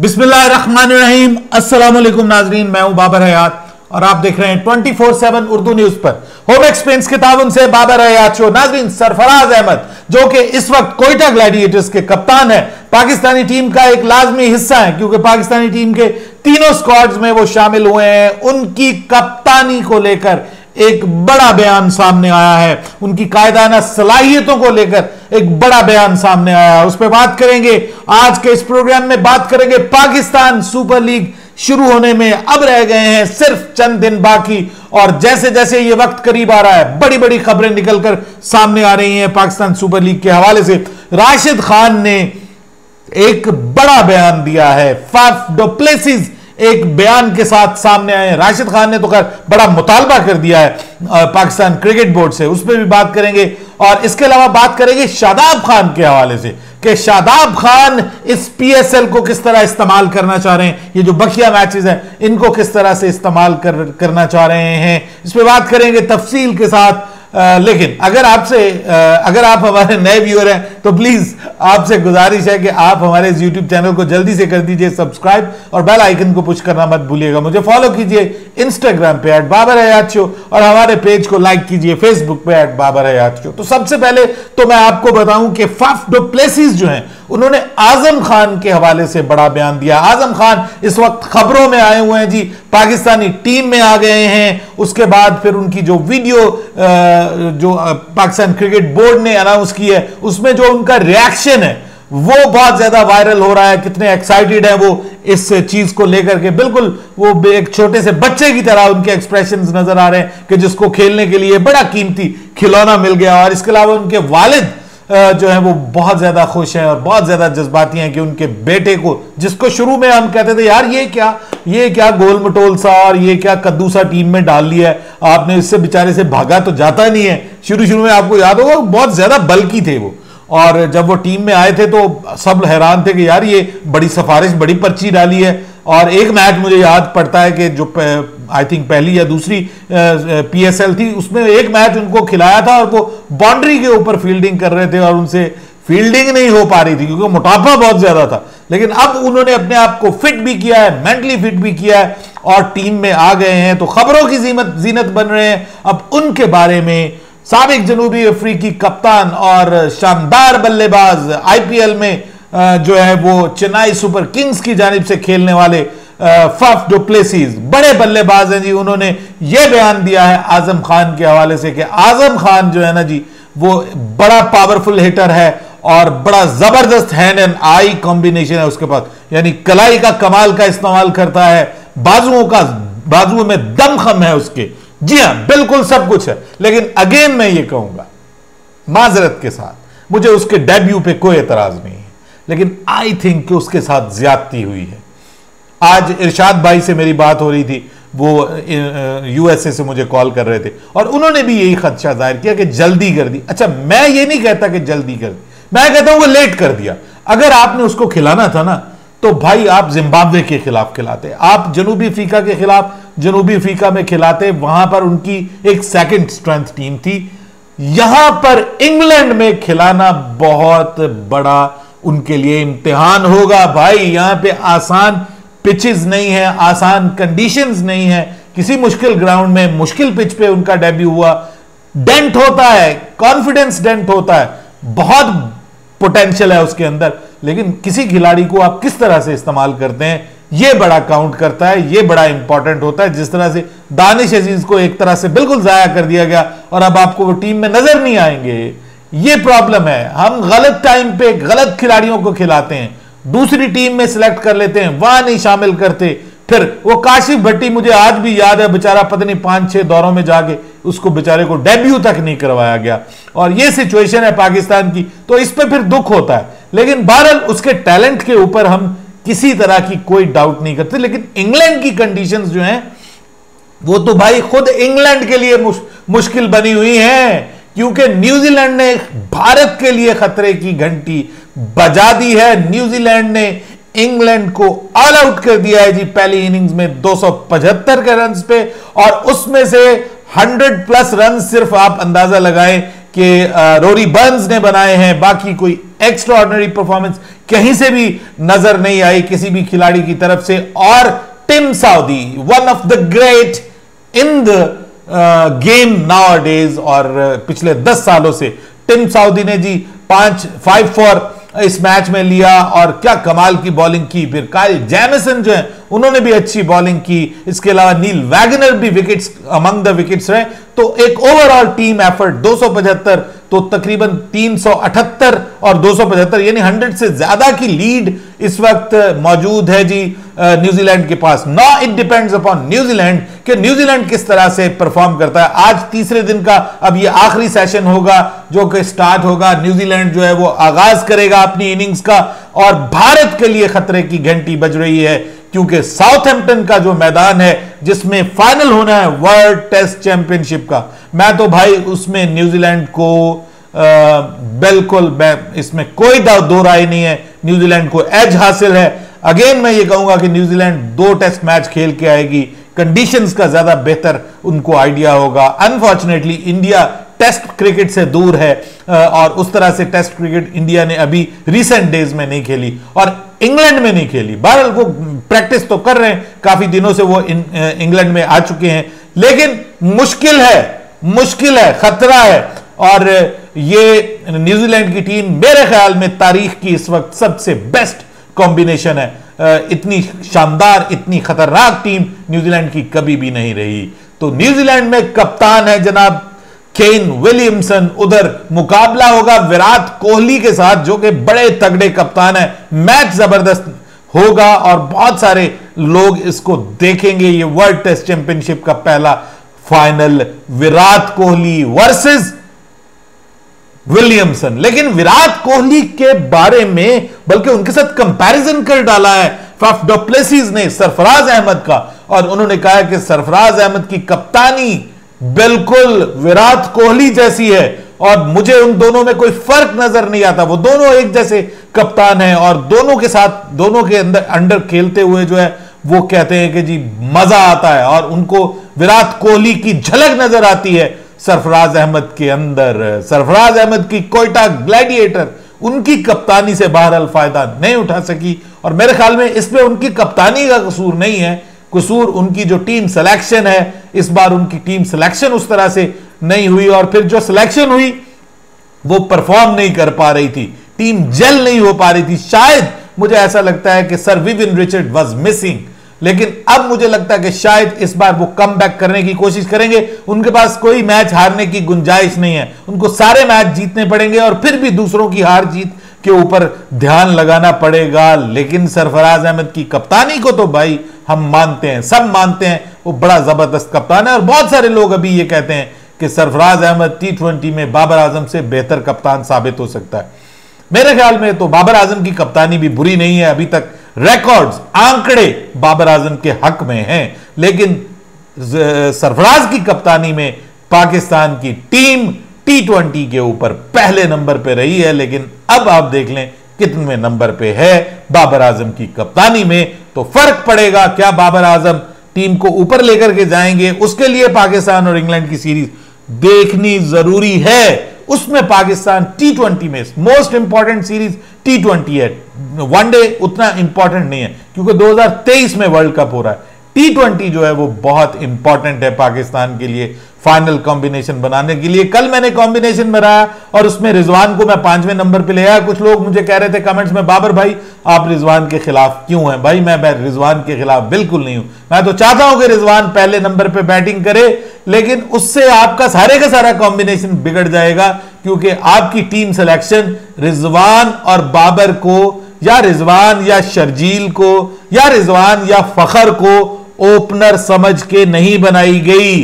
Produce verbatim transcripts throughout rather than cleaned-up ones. बिस्मिल्लाहिर्रहमानिर्रहीम अस्सलाम वालेकुम नाजरीन, मैं हूं बाबर हयात और आप देख रहे हैं twenty four seven Urdu news पर होम एक्सपेंस के ताबन से बाबर हयात शो। नाजरीन, सरफराज अहमद जो कि इस वक्त क्वेटा ग्लैडिएटर्स के कप्तान है, पाकिस्तानी टीम का एक लाजमी हिस्सा है क्योंकि पाकिस्तानी टीम के तीनों स्क्वाड्स में वो शामिल हुए हैं। उनकी कप्तानी को लेकर एक बड़ा बयान सामने आया है, उनकी कायदाना सलाहियतों को लेकर एक बड़ा बयान सामने आया है, उस पर बात करेंगे आज के इस प्रोग्राम में। बात करेंगे पाकिस्तान सुपर लीग शुरू होने में अब रह गए हैं सिर्फ चंद दिन बाकी, और जैसे जैसे ये वक्त करीब आ रहा है बड़ी बड़ी खबरें निकलकर सामने आ रही हैं पाकिस्तान सुपर लीग के हवाले से। राशिद खान ने एक बड़ा बयान दिया है, फाफ डु प्लेसिस एक बयान के साथ सामने आए। राशिद खान ने तो खैर बड़ा मुतालबा कर दिया है पाकिस्तान क्रिकेट बोर्ड से, उस पर भी बात करेंगे। और इसके अलावा बात करेंगे शादाब खान के हवाले से कि शादाब खान इस पीएसएल को किस तरह इस्तेमाल करना चाह रहे हैं, ये जो बखिया मैचेस हैं इनको किस तरह से इस्तेमाल कर, करना चाह रहे हैं, इस पर बात करेंगे तफसील के साथ। आ, लेकिन अगर आपसे अगर आप हमारे नए व्यूअर हैं तो प्लीज़ आपसे गुजारिश है कि आप हमारे इस यूट्यूब चैनल को जल्दी से कर दीजिए सब्सक्राइब और बेल आइकन को पुश करना मत भूलिएगा। मुझे फॉलो कीजिए इंस्टाग्राम पे ऐट बाबर हयात शो और हमारे पेज को लाइक कीजिए फेसबुक पे ऐट बाबर हयात शो। तो सबसे पहले तो मैं आपको बताऊं कि फाफ डु प्लेसिस जो हैं उन्होंने आजम खान के हवाले से बड़ा बयान दिया। आजम खान इस वक्त खबरों में आए हुए हैं जी, पाकिस्तानी टीम में आ गए हैं। उसके बाद फिर उनकी जो वीडियो जो पाकिस्तान क्रिकेट बोर्ड ने अनाउंस की है उसमें जो उनका रिएक्शन है वो बहुत ज्यादा वायरल हो रहा है, कितने एक्साइटेड हैं वो इस चीज को लेकर के। बिल्कुल वो एक छोटे से बच्चे की तरह उनके एक्सप्रेशंस नजर आ रहे हैं कि जिसको खेलने के लिए बड़ा कीमती खिलौना मिल गया। और इसके अलावा उनके वालिद जो है वो बहुत ज्यादा खुश हैं और बहुत ज्यादा जज्बाती हैं कि उनके बेटे को, जिसको शुरू में हम कहते थे यार ये क्या ये क्या गोल मटोल सा और ये क्या कद्दू सा टीम में डाल लिया है आपने, इससे बेचारे से भागा तो जाता नहीं है। शुरू शुरू में आपको याद होगा बहुत ज्यादा बल्कि थे वो, और जब वो टीम में आए थे तो सब हैरान थे कि यार ये बड़ी सिफारिश बड़ी पर्ची डाली है। और एक मैच मुझे याद पड़ता है कि जो आई थिंक पहली या दूसरी पीएसएल थी उसमें एक मैच उनको खिलाया था और वो बाउंड्री के ऊपर फील्डिंग कर रहे थे और उनसे फील्डिंग नहीं हो पा रही थी क्योंकि मोटापा बहुत ज्यादा था। लेकिन अब उन्होंने अपने आप को फिट भी किया है, मेंटली फिट भी किया है और टीम में आ गए हैं तो खबरों की जीनत जीनत बन रहे हैं। अब उनके बारे में साबिक जनूबी अफ्रीकी कप्तान और शानदार बल्लेबाज, आईपीएल में जो है वो चेन्नई सुपर किंग्स की जानिब से खेलने वाले फाफ डु प्लेसिस बड़े बल्लेबाज हैं जी, उन्होंने ये बयान दिया है आजम खान के हवाले से कि आजम खान जो है ना जी वो बड़ा पावरफुल हिटर है और बड़ा जबरदस्त हैंड एंड आई कॉम्बिनेशन है उसके पास, यानी कलाई का कमाल का इस्तेमाल करता है, बाजुओं का बाजुओं में दमखम है उसके। जी हाँ, बिल्कुल सब कुछ है। लेकिन अगेन मैं ये कहूंगा माजरत के साथ, मुझे उसके डेब्यू पे कोई एतराज नहीं है, लेकिन आई थिंक कि उसके साथ ज्यादती हुई है। आज इरशाद भाई से मेरी बात हो रही थी, वो यूएसए से मुझे कॉल कर रहे थे और उन्होंने भी यही खदशा जाहिर किया कि जल्दी कर दी। अच्छा, मैं ये नहीं कहता कि जल्दी कर दी, मैं कहता हूं वो लेट कर दिया। अगर आपने उसको खिलाना था ना तो भाई आप जिम्बाब्वे के खिलाफ खिलाते, आप जनूबी अफ्रीका के खिलाफ जनूबी अफ्रीका में खिलाते, वहां पर उनकी एक सेकेंड स्ट्रेंथ टीम थी। यहां पर इंग्लैंड में खिलाना बहुत बड़ा उनके लिए इम्तिहान होगा भाई। यहां पे आसान पिचेस नहीं है, आसान कंडीशंस नहीं है, किसी मुश्किल ग्राउंड में मुश्किल पिच पे उनका डेब्यू हुआ। डेंट होता है, कॉन्फिडेंस डेंट होता है, बहुत पोटेंशियल है उसके अंदर, लेकिन किसी खिलाड़ी को आप किस तरह से इस्तेमाल करते हैं ये बड़ा काउंट करता है, ये बड़ा इंपॉर्टेंट होता है। जिस तरह से दानिश अजीज को एक तरह से बिल्कुल जाया कर दिया गया और अब आपको वो टीम में नजर नहीं आएंगे, ये प्रॉब्लम है। हम गलत टाइम पे गलत खिलाड़ियों को खिलाते हैं, दूसरी टीम में सिलेक्ट कर लेते हैं, वहां नहीं शामिल करते। फिर वो काशिफ भट्टी मुझे आज भी याद है, बेचारा पता नहीं पांच छह दौरों में जाके उसको बेचारे को डेब्यू तक नहीं करवाया गया। और ये सिचुएशन है पाकिस्तान की, तो इस पर फिर दुख होता है। लेकिन बहरहाल उसके टैलेंट के ऊपर हम किसी तरह की कोई डाउट नहीं करते, लेकिन इंग्लैंड की कंडीशंस जो हैं वो तो भाई खुद इंग्लैंड के लिए मुश, मुश्किल बनी हुई हैं क्योंकि न्यूजीलैंड ने भारत के लिए खतरे की घंटी बजा दी है। न्यूजीलैंड ने इंग्लैंड को ऑल आउट कर दिया है जी पहली इनिंग्स में दो सौ पचहत्तर के रन पे, और उसमें से हंड्रेड प्लस रन सिर्फ आप अंदाजा लगाएं कि रोरी बर्न्स ने बनाए हैं, बाकी कोई एक्स्ट्रा ऑर्डिनरी परफॉर्मेंस कहीं से भी नजर नहीं आई किसी भी खिलाड़ी की तरफ से। और Tim Southee, one of the great in the game nowadays, और पिछले दस सालों से टिम साउदी ने जी पांच फाइव फॉर इस मैच में लिया और क्या कमाल की बॉलिंग की। फिर काइल जैमिसन जो है उन्होंने भी अच्छी बॉलिंग की, इसके अलावा नील वैगनर भी विकेट्स अमंग द विकेट्स रहे। तो एक ओवरऑल टीम एफर्ट दो सौ पचहत्तर, तो तकरीबन तीन सौ अठहत्तर और दो सौ पचहत्तर यानी सौ से ज्यादा की लीड इस वक्त मौजूद है जी न्यूजीलैंड के पास। नॉ इट डिपेंड्स अपॉन न्यूजीलैंड कि न्यूजीलैंड किस तरह से परफॉर्म करता है। आज तीसरे दिन का अब ये आखिरी सेशन होगा जो कि स्टार्ट होगा, न्यूजीलैंड जो है वो आगाज करेगा अपनी इनिंग्स का। और भारत के लिए खतरे की घंटी बज रही है क्योंकि साउथहैम्पटन का जो मैदान है जिसमें फाइनल होना है वर्ल्ड टेस्ट चैंपियनशिप का, मैं तो भाई उसमें न्यूजीलैंड को आ, बिल्कुल इसमें कोई दो राय नहीं है, न्यूजीलैंड को एज हासिल है। अगेन मैं ये कहूंगा कि न्यूजीलैंड दो टेस्ट मैच खेल के आएगी, कंडीशंस का ज्यादा बेहतर उनको आइडिया होगा। अनफॉर्चुनेटली इंडिया टेस्ट क्रिकेट से दूर है और उस तरह से टेस्ट क्रिकेट इंडिया ने अभी रिसेंट डेज में नहीं खेली और इंग्लैंड में नहीं खेली। बहरहाल वो प्रैक्टिस तो कर रहे हैं, काफी दिनों से वो इंग्लैंड में आ चुके हैं, लेकिन मुश्किल है, मुश्किल है, खतरा है। और ये न्यूजीलैंड की टीम मेरे ख्याल में तारीख की इस वक्त सबसे बेस्ट कॉम्बिनेशन है। इतनी शानदार, इतनी खतरनाक टीम न्यूजीलैंड की कभी भी नहीं रही। तो न्यूजीलैंड में कप्तान है जनाब केन विलियमसन, उधर मुकाबला होगा विराट कोहली के साथ जो कि बड़े तगड़े कप्तान है। मैच जबरदस्त होगा और बहुत सारे लोग इसको देखेंगे। ये वर्ल्ड टेस्ट चैंपियनशिप का पहला final Virat Kohli versus Williamson. लेकिन विराट कोहली के बारे में बल्कि उनके साथ कंपैरिजन कर डाला है फाफ डू प्लेसिस ने सरफराज अहमद का, और उन्होंने कहा कि सरफराज अहमद की कप्तानी बिल्कुल विराट कोहली जैसी है और मुझे उन दोनों में कोई फर्क नजर नहीं आता। वो दोनों एक जैसे कप्तान हैं और दोनों के साथ, दोनों के अंदर अंडर खेलते हुए जो है वो कहते हैं कि जी मजा आता है और उनको विराट कोहली की झलक नजर आती है सरफराज अहमद के अंदर। सरफराज अहमद की क्वेटा ग्लैडिएटर उनकी कप्तानी से बहरहाल फायदा नहीं उठा सकी और मेरे ख्याल में इसमें उनकी कप्तानी का कसूर नहीं है, कसूर उनकी जो टीम सिलेक्शन है। इस बार उनकी टीम सिलेक्शन उस तरह से नहीं हुई और फिर जो सिलेक्शन हुई वो परफॉर्म नहीं कर पा रही थी, टीम जेल नहीं हो पा रही थी। शायद मुझे ऐसा लगता है कि sir Vivian Richard was missing, लेकिन अब मुझे लगता है कि शायद इस बार वो कम बैक करने की कोशिश करेंगे। उनके पास कोई मैच हारने की गुंजाइश नहीं है, उनको सारे मैच जीतने पड़ेंगे और फिर भी दूसरों की हार जीत के ऊपर ध्यान लगाना पड़ेगा। लेकिन सरफराज अहमद की कप्तानी को तो भाई हम मानते हैं, सब मानते हैं, वो बड़ा जबरदस्त कप्तान है और बहुत सारे लोग अभी ये कहते हैं कि सरफराज अहमद टी ट्वेंटी में बाबर आजम से बेहतर कप्तान साबित हो सकता है। मेरे ख्याल में तो बाबर आजम की कप्तानी भी बुरी नहीं है, अभी तक रिकॉर्ड्स, आंकड़े बाबर आजम के हक में हैं, लेकिन सरफराज की कप्तानी में पाकिस्तान की टीम टी ट्वेंटी के ऊपर पहले नंबर पे रही है, लेकिन अब आप देख लें कितने नंबर पे है बाबर आजम की कप्तानी में। तो फर्क पड़ेगा, क्या बाबर आजम टीम को ऊपर लेकर के जाएंगे? उसके लिए पाकिस्तान और इंग्लैंड की सीरीज देखनी जरूरी है। उसमें पाकिस्तान टी ट्वेंटी में most important series T twenty है, वनडे उतना इंपॉर्टेंट नहीं है क्योंकि दो हज़ार तेईस में वर्ल्ड कप हो रहा है। टी ट्वेंटी जो है वो बहुत इंपॉर्टेंट है पाकिस्तान के लिए फाइनल कॉम्बिनेशन बनाने के लिए। कल मैंने कॉम्बिनेशन बनाया और उसमें रिजवान को मैं पांचवें नंबर पे ले आया। कुछ लोग मुझे कह रहे थे कमेंट्स में, बाबर भाई आप रिजवान के खिलाफ क्यों हैं? भाई मैं मैं रिजवान के खिलाफ बिल्कुल नहीं हूं। मैं तो चाहता हूं कि रिजवान पहले नंबर पे बैटिंग करे, लेकिन उससे आपका सारे का सारा कॉम्बिनेशन बिगड़ जाएगा क्योंकि आपकी टीम सिलेक्शन रिजवान और बाबर को या रिजवान या शर्जील को या रिजवान या फखर को ओपनर समझ के नहीं बनाई गई।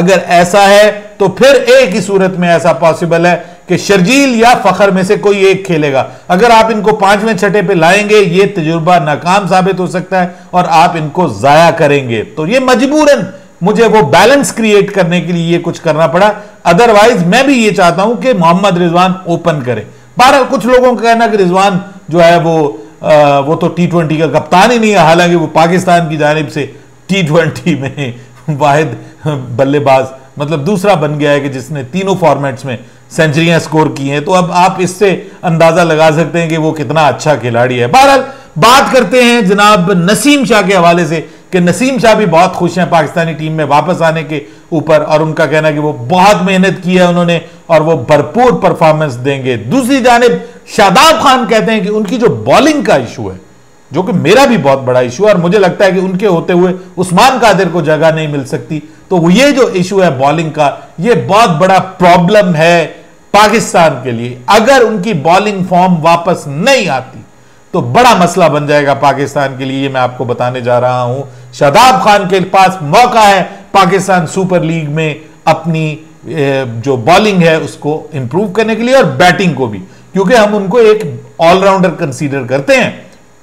अगर ऐसा है तो फिर एक ही सूरत में ऐसा पॉसिबल है कि शर्जील या फखर में से कोई एक खेलेगा। अगर आप इनको पांचवें छठे पे लाएंगे ये तजुर्बा नाकाम साबित हो सकता है और आप इनको जाया करेंगे। तो ये मजबूरन मुझे वो बैलेंस क्रिएट करने के लिए ये कुछ करना पड़ा, अदरवाइज मैं भी ये चाहता हूं कि मोहम्मद रिजवान ओपन करे। बहरहाल कुछ लोगों का कहना कि रिजवान जो है वो आ, वो तो टी ट्वेंटी का कप्तान ही नहीं है, हालांकि वो पाकिस्तान की जानिब से टी ट्वेंटी में वाहिद बल्लेबाज, मतलब दूसरा बन गया है कि जिसने तीनों फॉर्मेट्स में सेंचुरियां स्कोर की हैं, तो अब आप इससे अंदाजा लगा सकते हैं कि वो कितना अच्छा खिलाड़ी है। बहरहाल बात करते हैं जनाब नसीम शाह के हवाले से कि नसीम शाह भी बहुत खुश हैं पाकिस्तानी टीम में वापस आने के ऊपर और उनका कहना है कि वो बहुत मेहनत की है उन्होंने और वो भरपूर परफॉर्मेंस देंगे। दूसरी जानिब शादाब खान कहते हैं कि उनकी जो बॉलिंग का इशू है, जो कि मेरा भी बहुत बड़ा इशू है और मुझे लगता है कि उनके होते हुए उस्मान कादिर को जगह नहीं मिल सकती, तो वो ये जो इशू है बॉलिंग का ये बहुत बड़ा प्रॉब्लम है पाकिस्तान के लिए। अगर उनकी बॉलिंग फॉर्म वापस नहीं आती तो बड़ा मसला बन जाएगा पाकिस्तान के लिए, ये मैं आपको बताने जा रहा हूं। शादाब खान के पास मौका है पाकिस्तान सुपर लीग में अपनी जो बॉलिंग है उसको इंप्रूव करने के लिए और बैटिंग को भी, क्योंकि हम उनको एक ऑलराउंडर कंसीडर करते हैं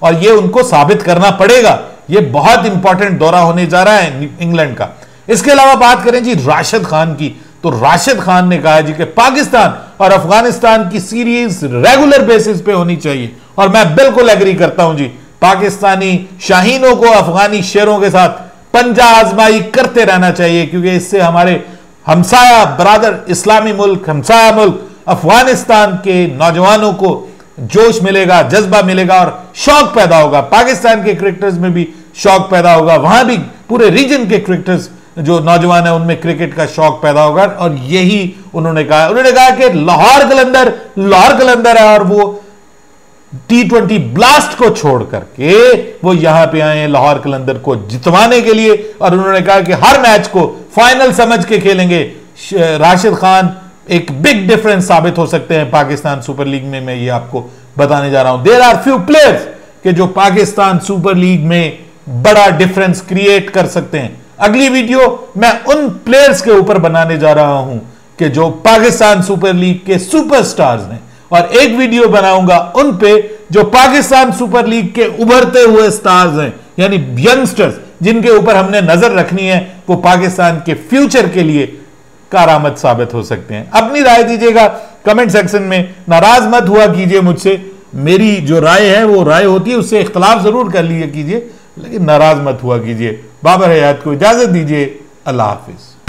और ये उनको साबित करना पड़ेगा। ये बहुत इंपॉर्टेंट दौरा होने जा रहा है इंग्लैंड का। इसके अलावा बात करें जी राशिद खान की, तो राशिद खान ने कहा जी कि पाकिस्तान और अफगानिस्तान की सीरीज रेगुलर बेसिस पे होनी चाहिए और मैं बिल्कुल एग्री करता हूं जी। पाकिस्तानी शाहीनों को अफगानी शेरों के साथ पंजा आजमाई करते रहना चाहिए, क्योंकि इससे हमारे हमसाया बरादर इस्लामी मुल्क, हमसाया मुल्क अफगानिस्तान के नौजवानों को जोश मिलेगा, जज्बा मिलेगा और शौक पैदा होगा। पाकिस्तान के क्रिकेटर्स में भी शौक पैदा होगा, वहां भी पूरे रीजन के क्रिकेटर्स जो नौजवान है उनमें क्रिकेट का शौक पैदा होगा और यही उन्होंने कहा। उन्होंने कहा कि लाहौर कलंदर लाहौर कलंदर है और वो टी ट्वेंटी ब्लास्ट को छोड़ करके वो यहां पे आए हैं लाहौर कलंदर को जितवाने के लिए और उन्होंने कहा कि हर मैच को फाइनल समझ के खेलेंगे। राशिद खान एक बिग डिफरेंस साबित हो सकते हैं पाकिस्तान सुपर लीग में, मैं ये आपको बताने जा रहा हूं। देयर आर फ्यू प्लेयर्स के जो पाकिस्तान सुपर लीग में बड़ा डिफरेंस क्रिएट कर सकते हैं। अगली वीडियो मैं उन प्लेयर्स के ऊपर बनाने जा रहा हूं कि जो पाकिस्तान सुपर लीग के सुपरस्टार्स हैं और एक वीडियो बनाऊंगा उन पे जो पाकिस्तान सुपर लीग के उभरते हुए स्टार्स हैं, यानी यंगस्टर्स जिनके ऊपर हमने नजर रखनी है, वो पाकिस्तान के फ्यूचर के लिए कारामद साबित हो सकते हैं। अपनी राय दीजिएगा कमेंट सेक्शन में, नाराज मत हुआ कीजिए मुझसे। मेरी जो राय है वो राय होती है, उससे इख्तलाफ जरूर कर लिया कीजिए लेकिन नाराज मत हुआ कीजिए। बाबर हयात को इजाजत दीजिए, अल्लाह हाफिज।